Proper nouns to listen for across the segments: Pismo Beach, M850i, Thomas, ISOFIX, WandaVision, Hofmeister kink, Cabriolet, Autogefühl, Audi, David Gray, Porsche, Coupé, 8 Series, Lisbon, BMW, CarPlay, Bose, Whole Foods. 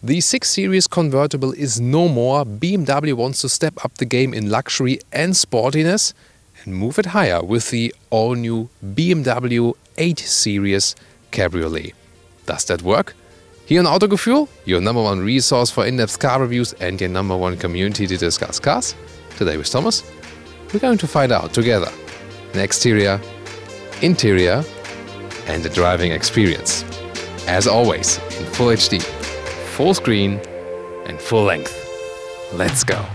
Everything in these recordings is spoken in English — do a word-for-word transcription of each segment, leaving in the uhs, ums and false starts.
The six series convertible is no more. B M W wants to step up the game in luxury and sportiness and move it higher with the all-new B M W eight series Cabriolet. Does that work? Here on Autogefühl, your number one resource for in-depth car reviews and your number one community to discuss cars. Today with Thomas, we're going to find out together an exterior, interior and the driving experience. As always, in full H D, full screen and full length. Let's go!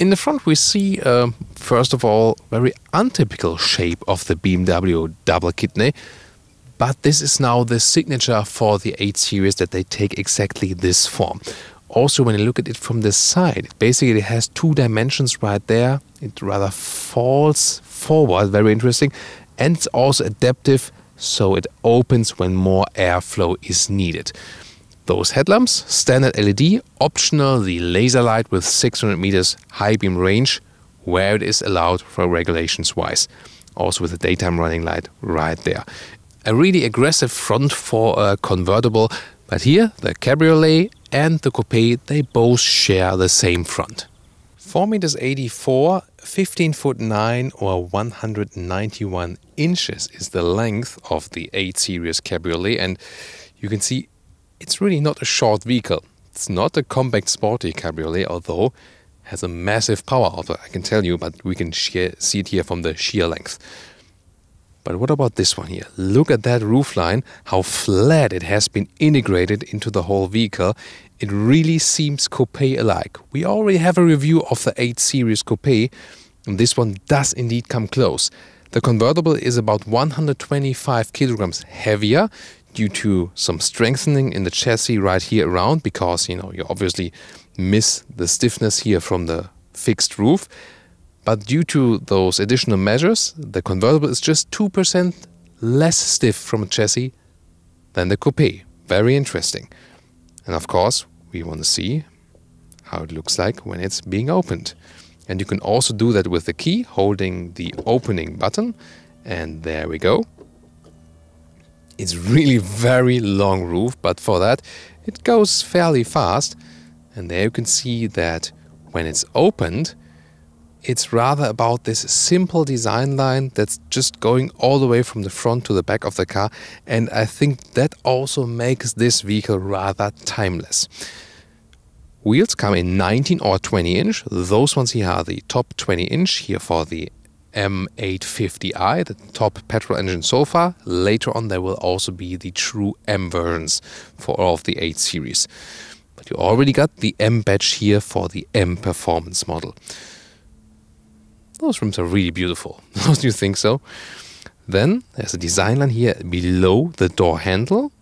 In the front we see, uh, first of all, very untypical shape of the B M W double kidney, but this is now the signature for the eight series that they take exactly this form. Also, when you look at it from the side, it basically has two dimensions right there. It rather falls forward, very interesting, and it's also adaptive, so it opens when more airflow is needed. Those headlamps, standard L E D, optional the laser light with six hundred meters high beam range, where it is allowed for regulations wise. Also with the daytime running light right there. A really aggressive front for a convertible, but here the Cabriolet and the Coupe, they both share the same front. four meters eighty-four, fifteen foot nine or one hundred ninety-one inches is the length of the eight series Cabriolet, and you can see it's really not a short vehicle. It's not a compact sporty cabriolet, although it has a massive power output, I can tell you, but we can share, see it here from the sheer length. But what about this one here? Look at that roofline, how flat it has been integrated into the whole vehicle. It really seems coupe-alike. We already have a review of the eight series Coupe, and this one does indeed come close. The convertible is about one hundred twenty-five kilograms heavier, due to some strengthening in the chassis right here around, because you know you obviously miss the stiffness here from the fixed roof. But due to those additional measures, the convertible is just two percent less stiff from a chassis than the coupe. Very interesting. And of course, we want to see how it looks like when it's being opened. And you can also do that with the key, holding the opening button. And there we go. It's really very long roof, but for that it goes fairly fast. And there you can see that when it's opened, it's rather about this simple design line that's just going all the way from the front to the back of the car. And I think that also makes this vehicle rather timeless. Wheels come in nineteen or twenty inch. Those ones here are the top twenty inch here for the M eight fifty i, the top petrol engine so far. Later on there will also be the true M versions for all of the eight series. But you already got the M badge here for the M performance model. Those rims are really beautiful. Don't you think so? Then there's a design line here below the door handle.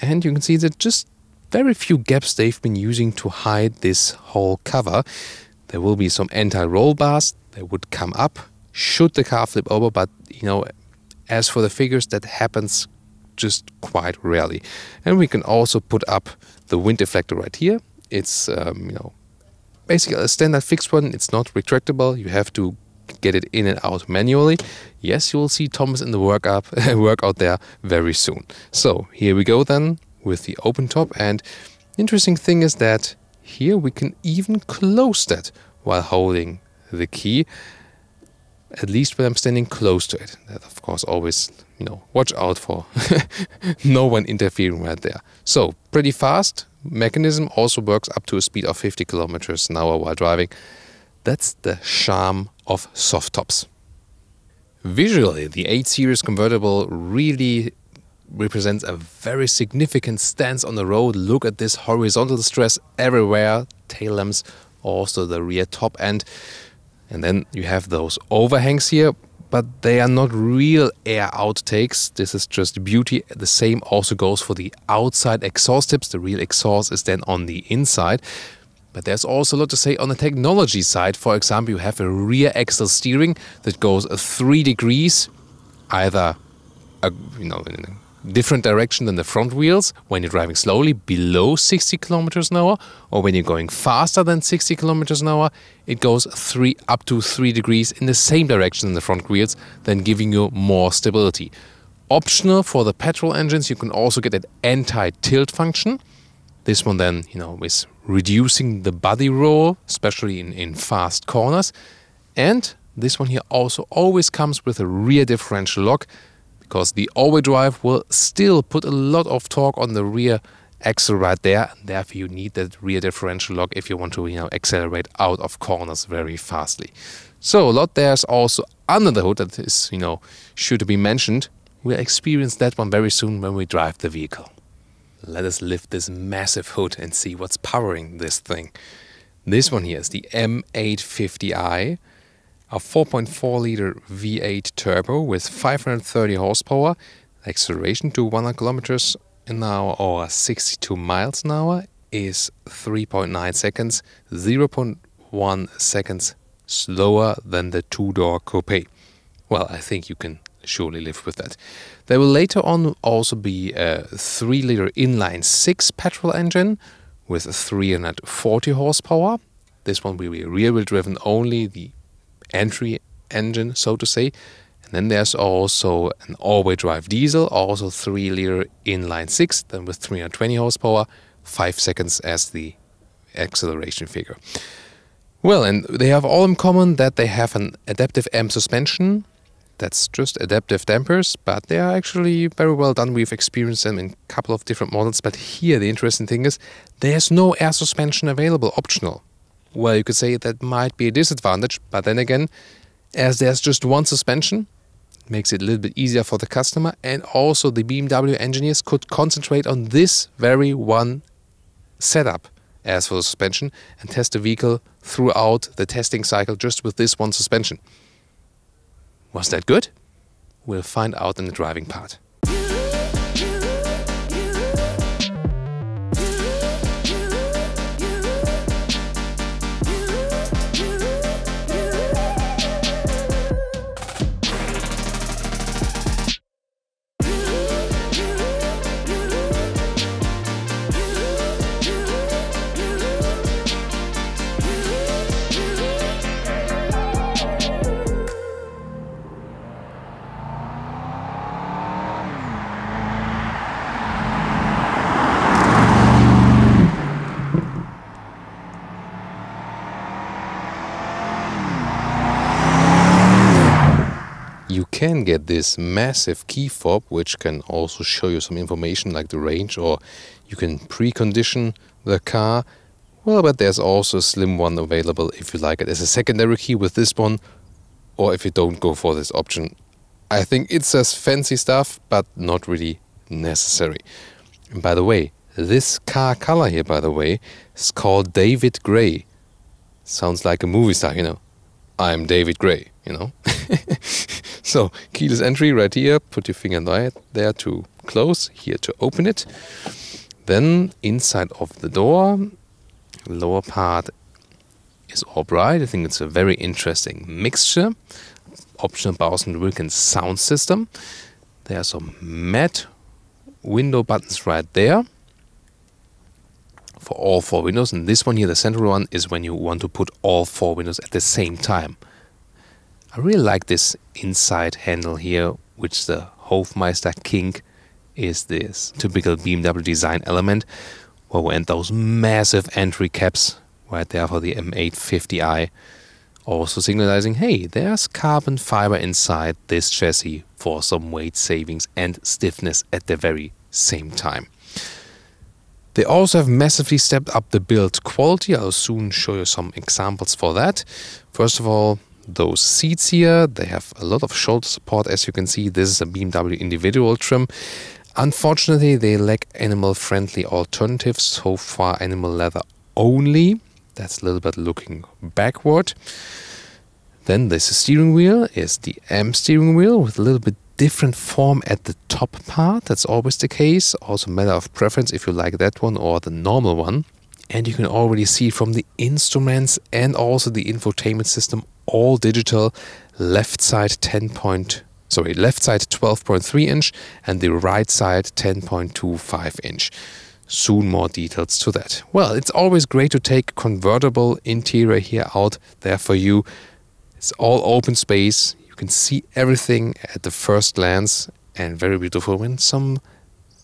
And you can see that just very few gaps they've been using to hide this whole cover. There will be some anti-roll bars that would come up should the car flip over, but you know, as for the figures, that happens just quite rarely. And we can also put up the wind deflector right here. It's um, you know, basically a standard fixed one. It's not retractable. You have to get it in and out manually. Yes, you will see Thomas in the workup workout there very soon. So here we go then with the open top. And interesting thing is that here we can even close that while holding the key. At least when I'm standing close to it. That of course always, you know, watch out for no one interfering right there. So pretty fast, mechanism also works up to a speed of fifty kilometers an hour while driving. That's the charm of soft tops. Visually, the eight series convertible really represents a very significant stance on the road. Look at this horizontal stress everywhere, tail lamps, also the rear top end. And then you have those overhangs here, but they are not real air outtakes. This is just beauty. The same also goes for the outside exhaust tips. The real exhaust is then on the inside. But there's also a lot to say on the technology side. For example, you have a rear axle steering that goes three degrees, either a, you know, in a different direction than the front wheels when you're driving slowly below sixty kilometers an hour, or when you're going faster than sixty kilometers an hour, it goes three up to three degrees in the same direction than the front wheels, then giving you more stability. Optional for the petrol engines, you can also get an anti-tilt function. This one then, you know, is reducing the body roll, especially in, in fast corners. And this one here also always comes with a rear differential lock, because the all-wheel drive will still put a lot of torque on the rear axle right there. Therefore, you need that rear differential lock if you want to, you know, accelerate out of corners very fastly. So a lot there's also under the hood that is, you know, sure to be mentioned. We'll experience that one very soon when we drive the vehicle. Let us lift this massive hood and see what's powering this thing. This one here is the M eight fifty i, a four point four liter V eight turbo with five hundred thirty horsepower, acceleration to one hundred kilometers an hour or sixty-two miles an hour is three point nine seconds, zero point one seconds slower than the two-door coupe. Well, I think you can surely live with that. There will later on also be a three liter inline six petrol engine with three hundred forty horsepower. This one will be rear-wheel driven only, the entry engine, so to say. And then there's also an all-wheel drive diesel, also three liter inline six, then with three hundred twenty horsepower, five seconds as the acceleration figure. Well, and they have all in common that they have an adaptive M suspension. That's just adaptive dampers, but they are actually very well done. We've experienced them in a couple of different models, but here the interesting thing is there's no air suspension available, optional. Well, you could say that might be a disadvantage, but then again, as there's just one suspension, it makes it a little bit easier for the customer, and also the B M W engineers could concentrate on this very one setup as for the suspension and test the vehicle throughout the testing cycle just with this one suspension. Was that good? We'll find out in the driving part. Can get this massive key fob, which can also show you some information like the range, or you can precondition the car. Well, but there's also a slim one available if you like it as a secondary key with this one, or if you don't go for this option. I think it's just fancy stuff, but not really necessary. And by the way, this car color here, by the way, is called David Gray. Sounds like a movie star, you know. I'm David Gray, you know. So, keyless entry right here, put your finger right there to close, here to open it. Then, inside of the door, lower part is all bright. I think it's a very interesting mixture. Optional Bose and Wilkins sound system. There are some matte window buttons right there for all four windows. And this one here, the central one, is when you want to put all four windows at the same time. I really like this inside handle here, which the Hofmeister kink is this typical B M W design element. Oh, and those massive entry caps right there for the M eight fifty i, also signalizing, hey, there's carbon fiber inside this chassis for some weight savings and stiffness at the very same time. They also have massively stepped up the build quality. I'll soon show you some examples for that. First of all, those seats here, they have a lot of shoulder support. As you can see, this is a B M W individual trim. Unfortunately, they lack animal-friendly alternatives. So far, animal leather only. That's a little bit looking backward. Then this steering wheel is the M steering wheel with a little bit different form at the top part. That's always the case. Also matter of preference if you like that one or the normal one. And you can already see from the instruments and also the infotainment system, all digital, left side ten point, sorry, left side twelve point three inch and the right side ten point two five inch. Soon more details to that. Well, it's always great to take convertible interior here out there for you. It's all open space. You can see everything at the first glance, and very beautiful when some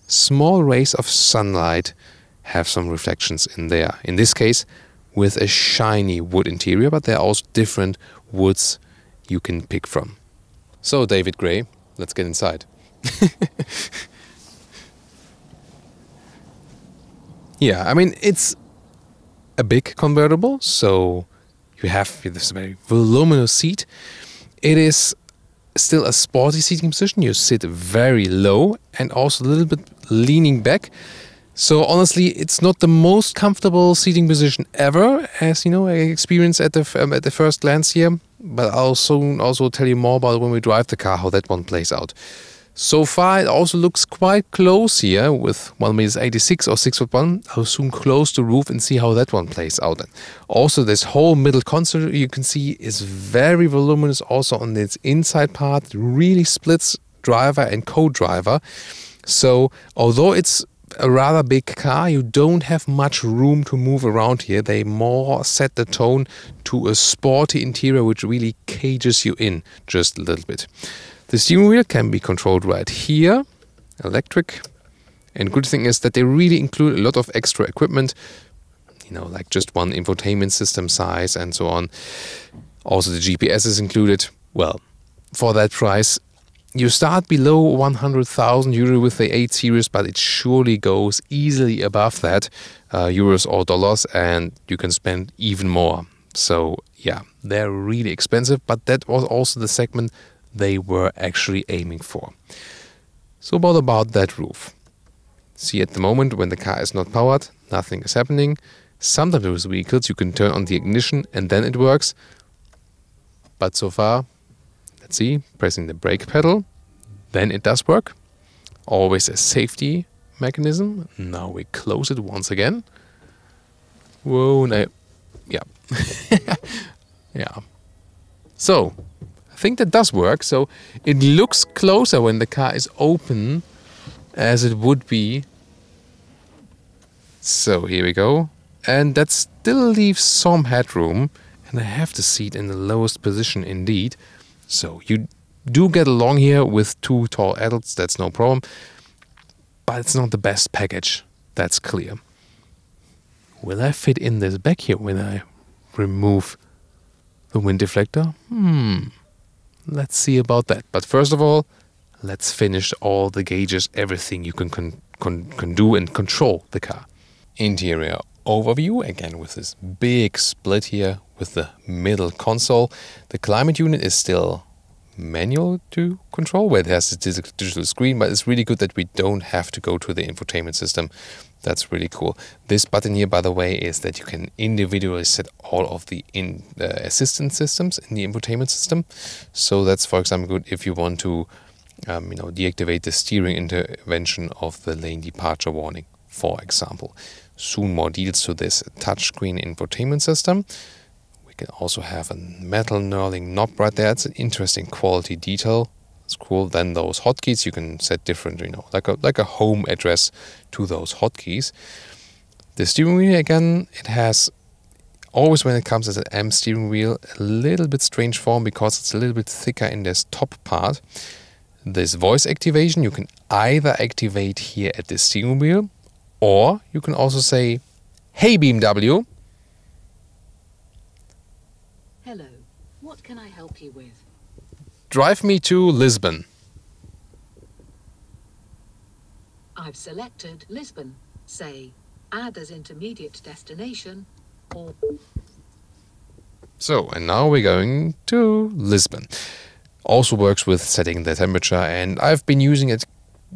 small rays of sunlight have some reflections in there. In this case, with a shiny wood interior, but there are also different woods you can pick from. So, David Gray, let's get inside. Yeah, I mean, it's a big convertible, so you have this very voluminous seat. It is still a sporty seating position. You sit very low and also a little bit leaning back. So honestly, it's not the most comfortable seating position ever, as you know, I experienced at the um, at the first glance here. But I'll soon also tell you more about when we drive the car how that one plays out. So far, it also looks quite close here with one meter eighty-six or six foot one. I'll soon close the roof and see how that one plays out. Also, this whole middle console you can see is very voluminous also on its inside part. Really splits driver and co-driver. So, although it's a rather big car, you don't have much room to move around here. They more set the tone to a sporty interior which really cages you in just a little bit. The steering wheel can be controlled right here, electric. And good thing is that they really include a lot of extra equipment, you know, like just one infotainment system size and so on. Also the G P S is included. Well, for that price, you start below one hundred thousand euro with the eight series, but it surely goes easily above that, uh, euros or dollars, and you can spend even more. So yeah, they're really expensive, but that was also the segment they were actually aiming for. So what about that roof? See, at the moment when the car is not powered, nothing is happening. Sometimes with vehicles you can turn on the ignition and then it works. But so far, let's see, pressing the brake pedal, then it does work. Always a safety mechanism. Now we close it once again. Whoa, no, yeah. Yeah. So, I think that does work, so it looks closer when the car is open as it would be. So here we go. And that still leaves some headroom, and I have the seat in the lowest position indeed. So you do get along here with two tall adults, that's no problem. But it's not the best package, that's clear. Will I fit in this back here when I remove the wind deflector? Hmm. Let's see about that. But first of all, let's finish all the gauges, everything you can, con con can do and control the car. Interior overview, again with this big split here with the middle console. The climate unit is still manual to control, where it has a digital screen, but it's really good that we don't have to go to the infotainment system. That's really cool. This button here, by the way, is that you can individually set all of the in, uh, assistance systems in the infotainment system. So that's, for example, good if you want to um, you know, deactivate the steering intervention of the lane departure warning, for example. Soon more details to this touchscreen infotainment system. We can also have a metal knurling knob right there. It's an interesting quality detail. It's cool. Then those hotkeys, you can set different, you know, like a, like a home address to those hotkeys. The steering wheel, again, it has always, when it comes as an M steering wheel, a little bit strange form because it's a little bit thicker in this top part. This voice activation, you can either activate here at the steering wheel, or you can also say, "Hey B M W. Hello, what can I help you with? Drive me to Lisbon." I've selected Lisbon. Say, add as intermediate destination, or... So, and now we're going to Lisbon. Also works with setting the temperature, and I've been using it,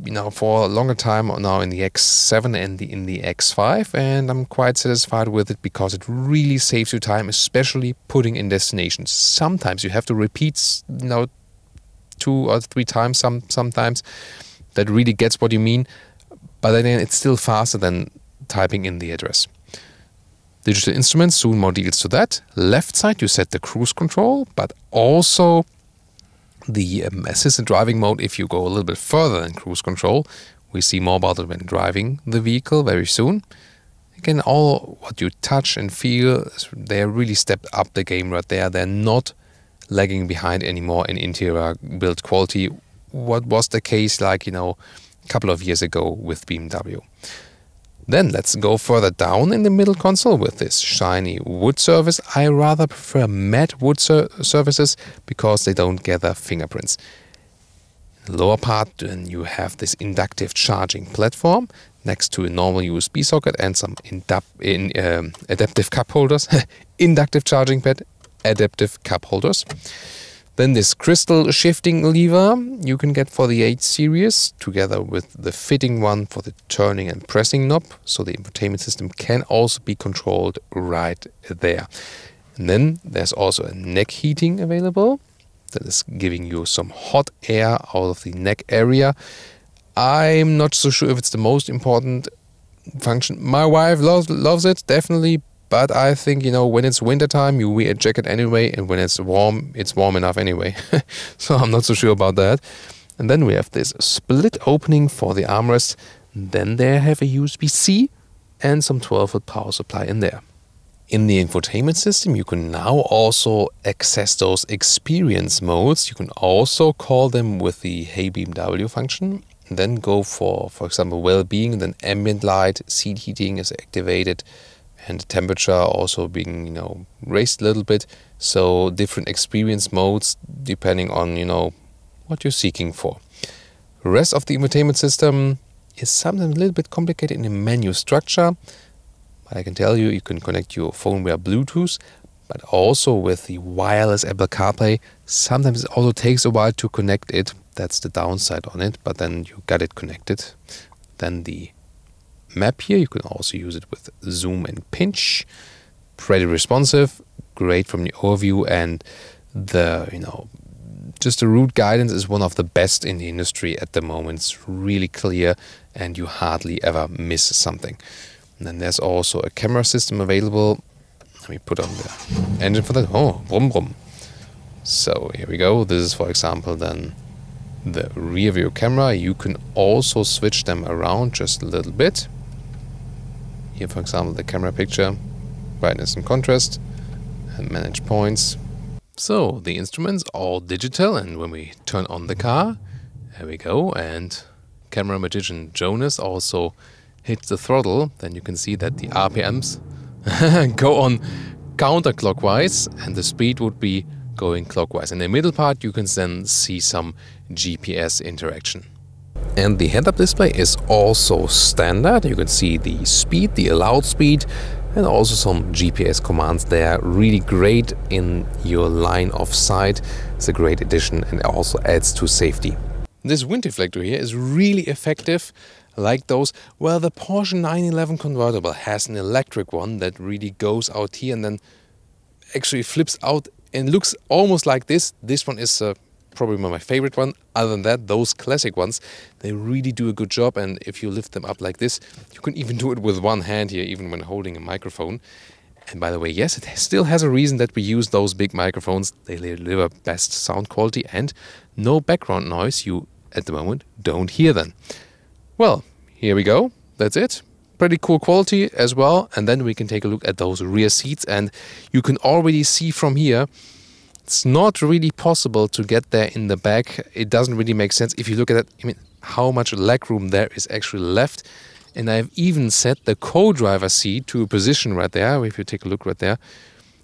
you know, for a longer time now in the X seven and the, in the X five, and I'm quite satisfied with it because it really saves you time, especially putting in destinations. Sometimes you have to repeat, you know, two or three times. Some sometimes that really gets what you mean, but then it's still faster than typing in the address. Digital instruments, soon more deals to that. Left side, you set the cruise control, but also the um, assisted driving mode if you go a little bit further than cruise control. We see more about it when driving the vehicle very soon. Again, all what you touch and feel, they really stepped up the game right there. They're not lagging behind anymore in interior build quality, what was the case like, you know, a couple of years ago with B M W. Then let's go further down in the middle console with this shiny wood surface. I rather prefer matte wood sur surfaces because they don't gather fingerprints. Lower part, then you have this inductive charging platform next to a normal U S B socket and some in in, um, adaptive cup holders, inductive charging pad, adaptive cup holders. Then this crystal shifting lever you can get for the eight series together with the fitting one for the turning and pressing knob, so the infotainment system can also be controlled right there. And then there's also a neck heating available that is giving you some hot air out of the neck area. I'm not so sure if it's the most important function. My wife loves, loves it, definitely. But I think, you know, when it's wintertime, you wear a jacket anyway, and when it's warm, it's warm enough anyway. So I'm not so sure about that. And then we have this split opening for the armrest. Then they have a U S B C and some twelve volt power supply in there. In the infotainment system, you can now also access those experience modes. You can also call them with the Hey B M W function. And then go for, for example, well-being, then ambient light, seat heating is activated, and the temperature also being, you know, raised a little bit. So different experience modes depending on, you know, what you're seeking for. Rest of the infotainment system is sometimes a little bit complicated in the menu structure. But I can tell you, you can connect your phone via Bluetooth, but also with the wireless Apple CarPlay. Sometimes it also takes a while to connect it. That's the downside on it, but then you got it connected. Then the map here, you can also use it with zoom and pinch. Pretty responsive, great from the overview, and the, you know, just the route guidance is one of the best in the industry at the moment. It's really clear and you hardly ever miss something. And then there's also a camera system available. Let me put on the engine for that. Oh, brum brum. So here we go. This is, for example, then the rear view camera. You can also switch them around just a little bit. Here, for example, the camera picture, brightness and contrast, and manage points. So the instruments all digital, and when we turn on the car, there we go, and camera magician Jonas also hits the throttle, then you can see that the R P Ms go on counterclockwise, and the speed would be going clockwise. In the middle part, you can then see some G P S interaction. And the head-up display is also standard. You can see the speed, the allowed speed, and also some G P S commands there. Really great in your line of sight. It's a great addition and also adds to safety. This wind deflector here is really effective, like those. Well, the Porsche nine eleven convertible has an electric one that really goes out here and then actually flips out and looks almost like this. This one is uh, probably my favorite one. Other than that, those classic ones, they really do a good job. And if you lift them up like this, you can even do it with one hand here, even when holding a microphone. And by the way, yes, it still has a reason that we use those big microphones. They deliver best sound quality and no background noise. You, at the moment, don't hear them. Well, here we go. That's it. Pretty cool quality as well. And then we can take a look at those rear seats, and you can already see from here it's not really possible to get there in the back. It doesn't really make sense if you look at it. I mean, how much leg room there is actually left. And I've even set the co-driver seat to a position right there, if you take a look right there,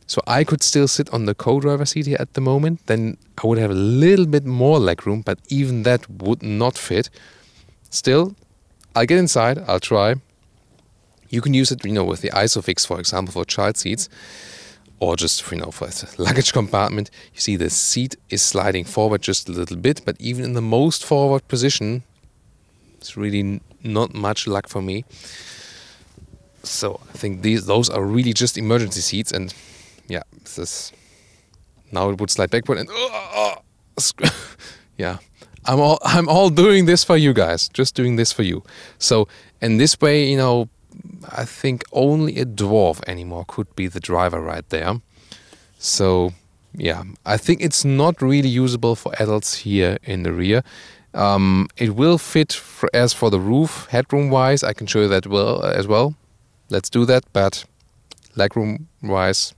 so I could still sit on the co-driver seat here at the moment. Then I would have a little bit more leg room, but even that would not fit. Still, I'll get inside, I'll try. You can use it, you know, with the ISOFIX, for example, for child seats, or just, you know, for the luggage compartment. You see the seat is sliding forward just a little bit, but even in the most forward position, it's really not much luck for me. So I think these those are really just emergency seats, and yeah, this is, now it would slide backward and oh, oh, yeah. I'm all I'm all doing this for you guys, just doing this for you. So in this way, you know, I think only a dwarf anymore could be the driver right there. So yeah, I think it's not really usable for adults here in the rear. Um, it will fit for, as for the roof, headroom wise. I can show you that well as well. Let's do that, but legroom wise,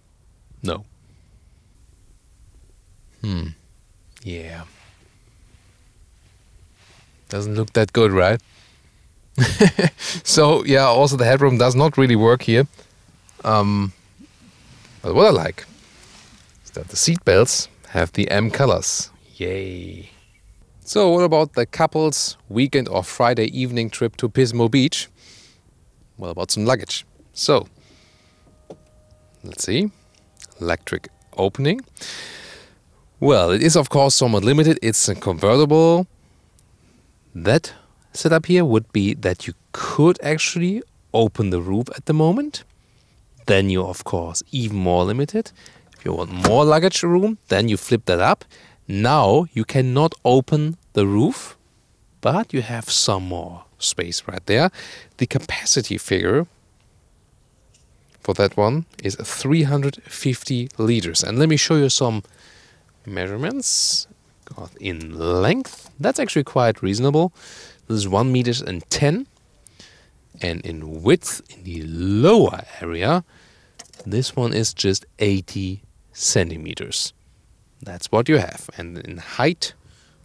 no. Hmm. Yeah. Doesn't look that good, right? So yeah, also the headroom does not really work here. Um, but what I like is that the seat belts have the M colors. Yay! So what about the couple's weekend or Friday evening trip to Pismo Beach? Well, about some luggage. So let's see, electric opening. Well, it is of course somewhat limited. It's a convertible. That setup here would be that you could actually open the roof at the moment. Then you're of course even more limited. If you want more luggage room, then you flip that up. Now you cannot open the roof, but you have some more space right there. The capacity figure for that one is three hundred fifty liters. And let me show you some measurements. Got in length, that's actually quite reasonable. This is one meters and ten, and in width, in the lower area, this one is just eighty centimeters. That's what you have. And in height,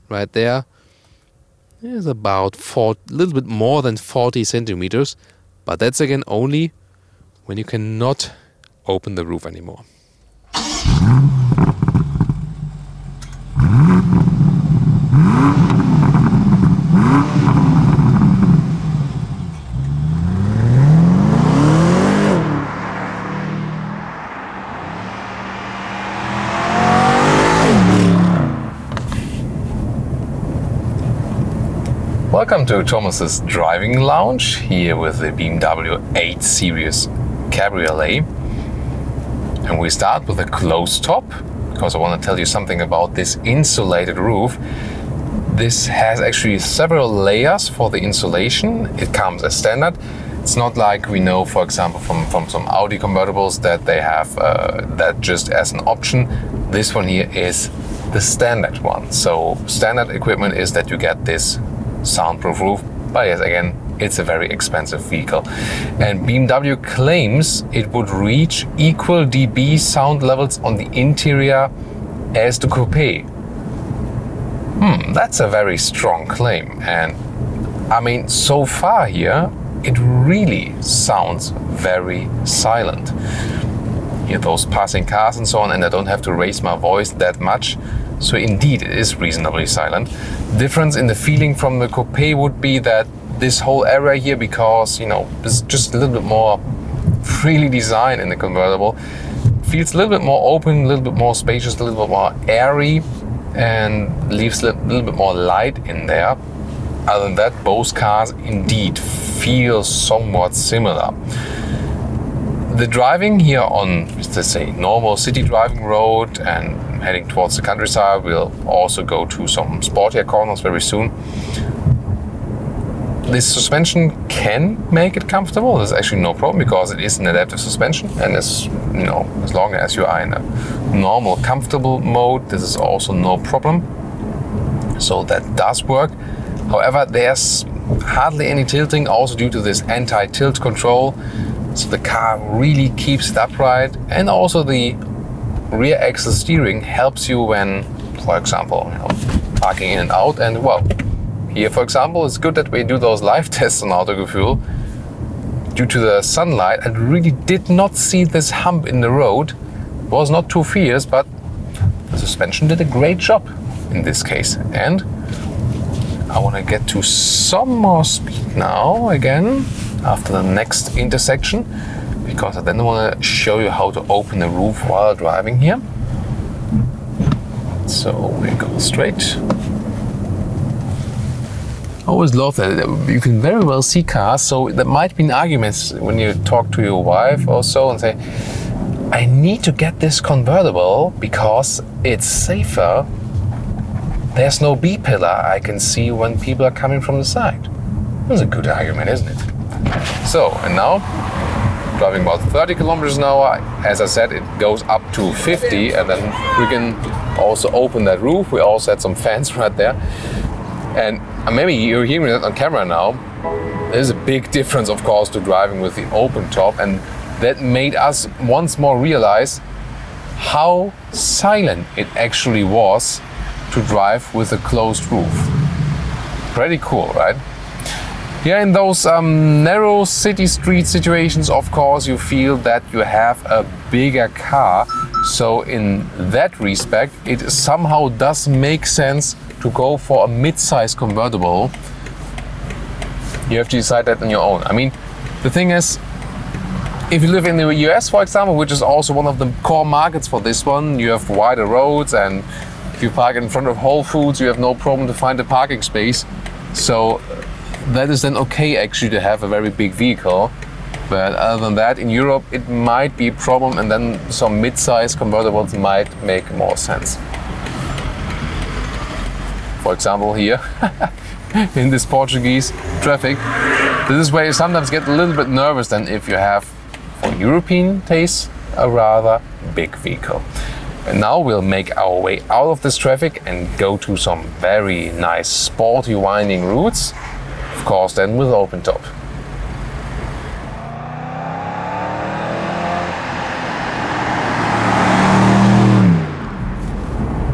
right there, is about four, a little bit more than forty centimeters, but that's again only when you cannot open the roof anymore. Welcome to Thomas's driving lounge here with the B M W eight series Cabriolet, and we start with a closed top because I want to tell you something about this insulated roof. This has actually several layers for the insulation. It comes as standard. It's not like we know, for example, from, from some Audi convertibles that they have uh, that just as an option. This one here is the standard one. So standard equipment is that you get this soundproof roof, but yes, again, it's a very expensive vehicle, and B M W claims it would reach equal dB sound levels on the interior as the coupe. Hmm, that's a very strong claim, and I mean, so far here, it really sounds very silent. Hear those passing cars and so on, and I don't have to raise my voice that much. So indeed, it is reasonably silent. Difference in the feeling from the coupe would be that this whole area here, because, you know, it's just a little bit more freely designed in the convertible, feels a little bit more open, a little bit more spacious, a little bit more airy, and leaves a little bit more light in there. Other than that, both cars indeed feel somewhat similar. The driving here on, let's say, normal city driving road and heading towards the countryside, we'll also go to some sportier corners very soon. This suspension can make it comfortable. There's actually no problem because it is an adaptive suspension, and as you know, as long as you are in a normal comfortable mode, this is also no problem. So that does work. However, there's hardly any tilting, also due to this anti-tilt control. So the car really keeps it upright, and also the rear axle steering helps you when, for example, you know, parking in and out. And well, here for example, it's good that we do those live tests on Autogefühl. Due to the sunlight, I really did not see this hump in the road. It was not too fierce, but the suspension did a great job in this case. And I want to get to some more speed now again. after the next intersection, because I then want to show you how to open the roof while driving here. So we go straight. I always love that you can very well see cars, so that might be an argument when you talk to your wife or so and say, I need to get this convertible because it's safer. There's no B pillar I can see when people are coming from the side. That's a good argument, isn't it? So, and now, driving about thirty kilometers an hour, as I said, it goes up to fifty, and then we can also open that roof. We also had some fans right there. And maybe you're hearing that on camera now. There's a big difference, of course, to driving with the open top, and that made us once more realize how silent it actually was to drive with a closed roof. Pretty cool, right? Yeah, in those um, narrow city street situations, of course, you feel that you have a bigger car. So in that respect, it somehow does make sense to go for a mid-size convertible. You have to decide that on your own. I mean, the thing is, if you live in the U S, for example, which is also one of the core markets for this one, you have wider roads, and if you park in front of Whole Foods, you have no problem to find a parking space. So that is then okay actually to have a very big vehicle. But other than that, in Europe, it might be a problem, and then some mid-size convertibles might make more sense. For example, here in this Portuguese traffic, this is where you sometimes get a little bit nervous then if you have, for European taste, a rather big vehicle. And now we'll make our way out of this traffic and go to some very nice sporty winding routes, of course then with open top.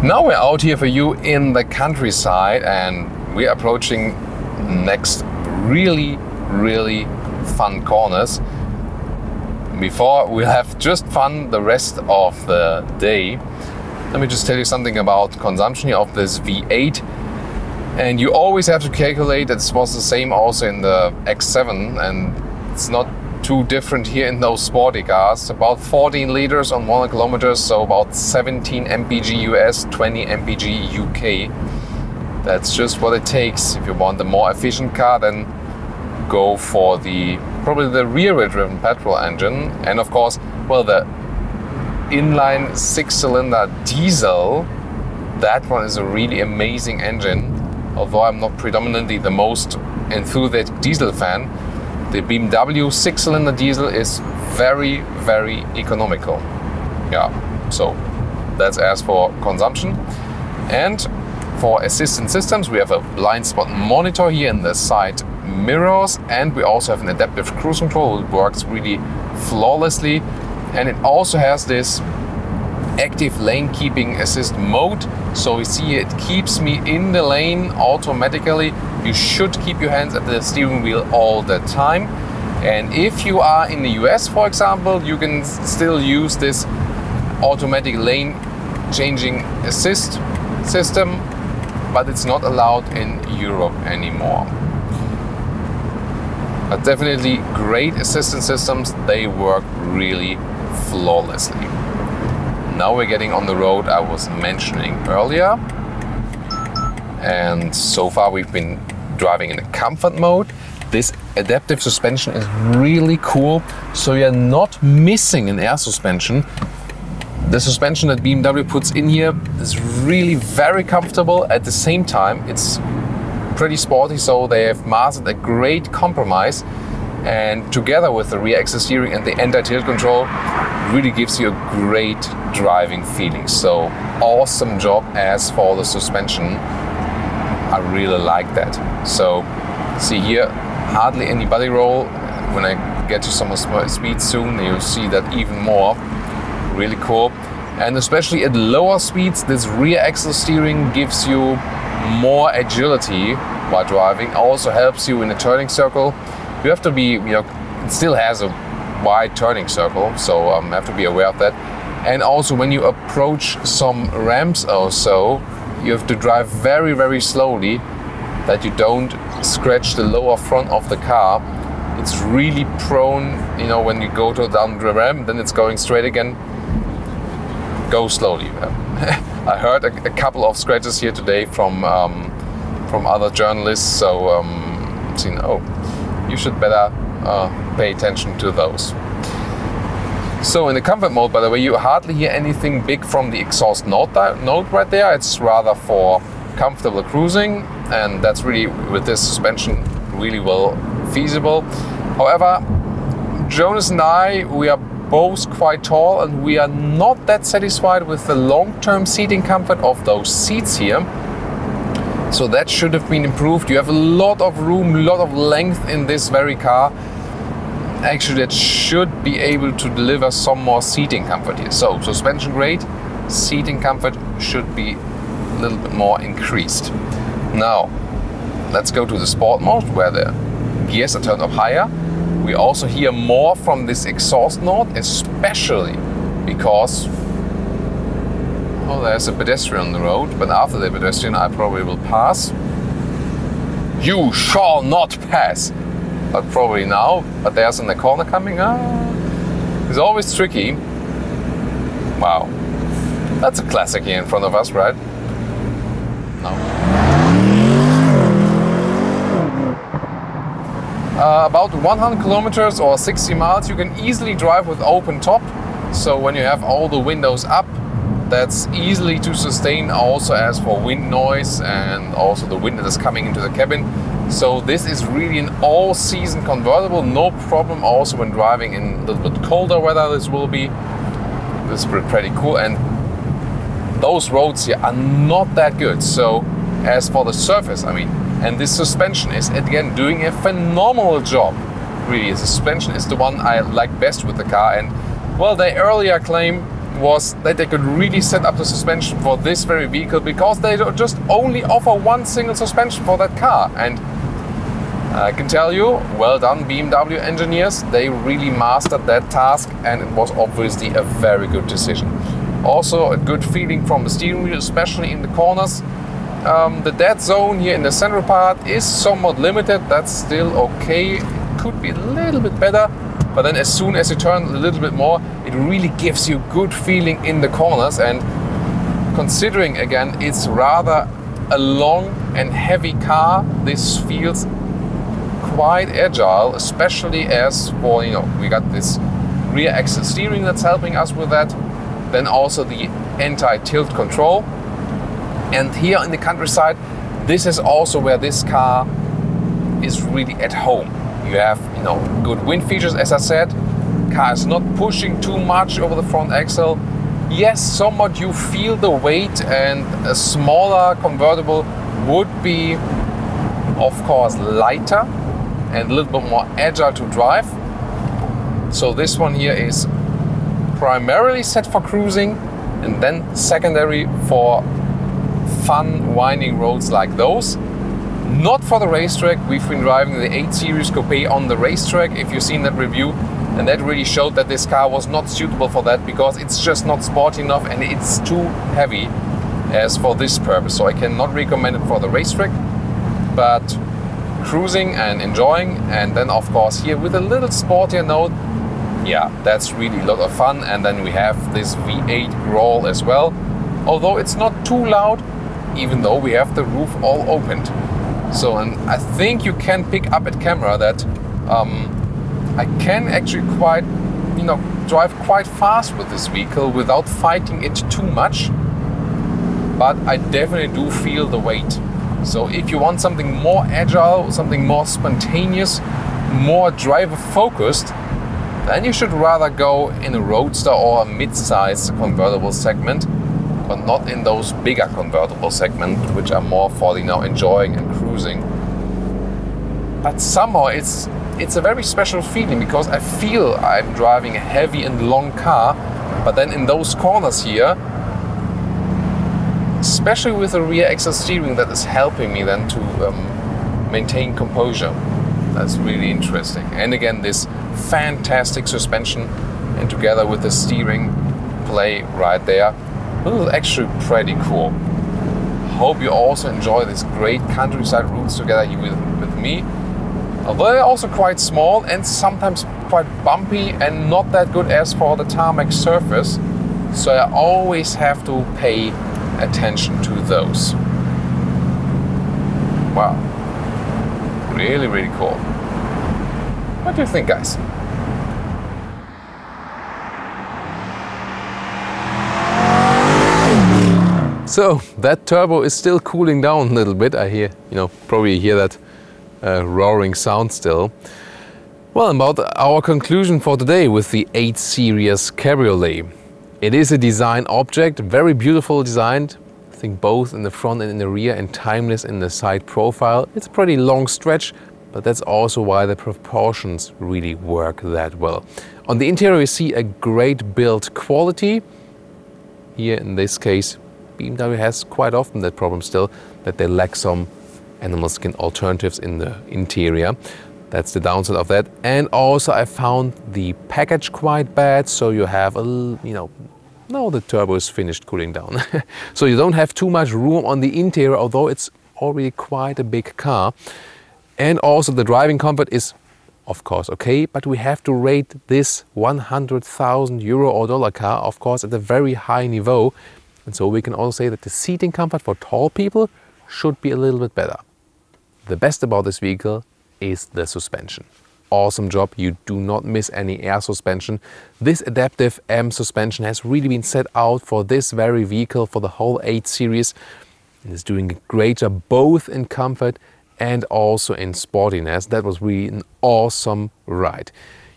Now we're out here for you in the countryside, and we're approaching next really, really fun corners. Before we'll have just fun the rest of the day, let me just tell you something about consumption of this V eight. And you always have to calculate, it was the same also in the X seven, and it's not too different here in those sporty cars. About fourteen liters on one kilometer, so about seventeen M P G U S, twenty M P G U K. That's just what it takes. If you want a more efficient car, then go for the probably the rear driven petrol engine, and of course, well, the inline six-cylinder diesel, that one is a really amazing engine. Although I'm not predominantly the most enthusiastic diesel fan, the B M W six-cylinder diesel is very, very economical. Yeah, so that's as for consumption. And for assistance systems, we have a blind spot monitor here in the side mirrors, and we also have an adaptive cruise control. It works really flawlessly, and it also has this active lane keeping assist mode. So you see, it keeps me in the lane automatically. You should keep your hands at the steering wheel all the time, and if you are in the U S, for example, you can still use this automatic lane changing assist system, but it's not allowed in Europe anymore. But definitely great assistance systems, they work really flawlessly. Now we're getting on the road I was mentioning earlier. And so far we've been driving in a comfort mode. This adaptive suspension is really cool, so you're not missing an air suspension. The suspension that B M W puts in here is really very comfortable. At the same time, it's pretty sporty, so they have mastered a great compromise, and together with the rear axis steering and the anti-tilt control, really gives you a great driving feeling. So awesome job as for the suspension. I really like that. So see here, hardly any body roll. When I get to some speed soon, you'll see that even more. Really cool. And especially at lower speeds, this rear axis steering gives you more agility while driving, also helps you in a turning circle. You have to be, you know, it still has a wide turning circle, so um, have to be aware of that. And also when you approach some ramps or so, you have to drive very, very slowly that you don't scratch the lower front of the car. It it's really prone, you know, when you go to down the ramp, then it's going straight again. Go slowly. I heard a, a couple of scratches here today from um, from other journalists, so um, I've seen, oh, you should better uh, pay attention to those. So in the comfort mode, by the way, you hardly hear anything big from the exhaust note, note right there. It's rather for comfortable cruising, and that's really, with this suspension, really well feasible. However, Jonas and I, we are both quite tall, and we are not that satisfied with the long-term seating comfort of those seats here. So that should have been improved. You have a lot of room, a lot of length in this very car. Actually, that should be able to deliver some more seating comfort here. So suspension great, seating comfort should be a little bit more increased. Now let's go to the sport mode, where the gears are turned up higher. We also hear more from this exhaust note, especially because, oh, there's a pedestrian on the road, but after the pedestrian I probably will pass. You shall not pass! But probably now, but there's in the corner coming. Ah, it's always tricky. Wow, that's a classic here in front of us, right? No. Uh, about one hundred kilometers or sixty miles, you can easily drive with open top. So when you have all the windows up, that's easily to sustain, also as for wind noise and also the wind that is coming into the cabin. So this is really an all-season convertible, no problem. Also when driving in a little bit colder weather, this will be this is pretty cool. And those roads here are not that good. So as for the surface, I mean. And this suspension is, again, doing a phenomenal job. Really, the suspension is the one I like best with the car. And, well, their earlier claim was that they could really set up the suspension for this very vehicle because they just only offer one single suspension for that car. And I can tell you, well done, B M W engineers. They really mastered that task, and it was obviously a very good decision. Also, a good feeling from the steering wheel, especially in the corners. Um, the dead zone here in the central part is somewhat limited. That's still okay. It could be a little bit better, but then as soon as you turn a little bit more, it really gives you good feeling in the corners. And considering, again, it's rather a long and heavy car, this feels quite agile, especially as for, you know, we got this rear axle steering that's helping us with that. Then also the anti-tilt control. And here in the countryside, this is also where this car is really at home. You have, you know, good wind features, as I said. Car is not pushing too much over the front axle. Yes, somewhat you feel the weight, and a smaller convertible would be, of course, lighter and a little bit more agile to drive. So this one here is primarily set for cruising, and then secondary for fun, winding roads like those. Not for the racetrack. We've been driving the eight series Coupe on the racetrack, if you've seen that review, and that really showed that this car was not suitable for that because it's just not sporty enough and it's too heavy as for this purpose. So I cannot recommend it for the racetrack, but cruising and enjoying, and then of course here with a little sportier note, yeah, that's really a lot of fun. And then we have this V eight growl as well, although it's not too loud, even though we have the roof all opened. So, and I think you can pick up at camera that um, I can actually quite, you know, drive quite fast with this vehicle without fighting it too much. But I definitely do feel the weight. So if you want something more agile, something more spontaneous, more driver focused, then you should rather go in a roadster or a mid-size convertible segment, but not in those bigger convertible segments, which are more for, you know, enjoying and cruising. But somehow it's it's a very special feeling, because I feel I'm driving a heavy and long car, but then in those corners here, especially with the rear axle steering, that is helping me then to um, maintain composure. That's really interesting. And again, this fantastic suspension, and together with the steering play right there, this is actually pretty cool. Hope you also enjoy this great countryside routes together here with, with me. They're also quite small and sometimes quite bumpy and not that good as for the tarmac surface, so I always have to pay attention to those. Wow, really, really cool. What do you think, guys? So that turbo is still cooling down a little bit. I hear, you know, probably hear that uh, roaring sound still. Well, about our conclusion for today with the eight series Cabriolet. It is a design object, very beautiful designed, I think both in the front and in the rear, and timeless in the side profile. It's a pretty long stretch, but that's also why the proportions really work that well. On the interior, you see a great build quality. Here in this case, B M W has quite often that problem still, that they lack some animal skin alternatives in the interior. That's the downside of that. And also I found the package quite bad, so you have a, you know, now the turbo is finished cooling down. So you don't have too much room on the interior, although it's already quite a big car. And also the driving comfort is of course okay, but we have to rate this one hundred thousand euro or dollar car, of course, at a very high niveau. And so we can also say that the seating comfort for tall people should be a little bit better. The best about this vehicle is the suspension. Awesome job, you do not miss any air suspension. This adaptive M suspension has really been set out for this very vehicle, for the whole eight series, and is doing a great job both in comfort and also in sportiness. That was really an awesome ride.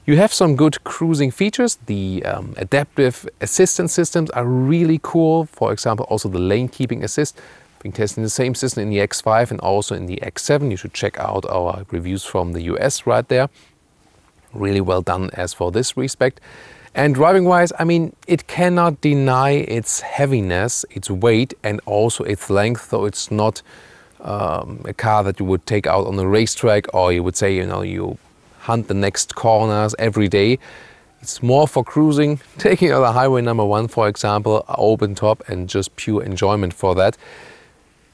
You have some good cruising features. The um, adaptive assistance systems are really cool. For example, also the lane keeping assist. I've been testing the same system in the X five and also in the X seven. You should check out our reviews from the U S right there. Really well done as for this respect. And driving wise, I mean, it cannot deny its heaviness, its weight, and also its length, though it's not um, a car that you would take out on the racetrack or you would say, you know, you hunt the next corners every day. It's more for cruising, taking on the highway number one, for example, open top, and just pure enjoyment for that.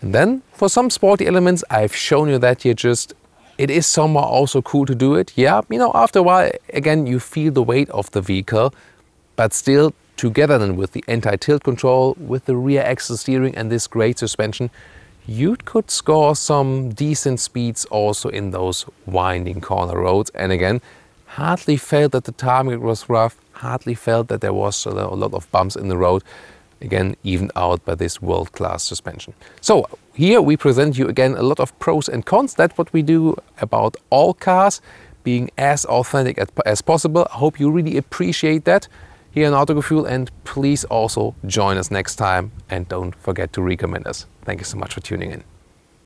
And then for some sporty elements, I've shown you that here just, it is somewhere also cool to do it. Yeah, you know, after a while, again, you feel the weight of the vehicle, but still together then with the anti-tilt control, with the rear axle steering and this great suspension, you could score some decent speeds also in those winding corner roads. And again, hardly felt that the tarmac was rough, hardly felt that there was a lot of bumps in the road. Again, evened out by this world-class suspension. So here we present you again a lot of pros and cons. That's what we do about all cars, being as authentic as possible. I hope you really appreciate that here on Autogefühl, and please also join us next time and don't forget to recommend us. Thank you so much for tuning in.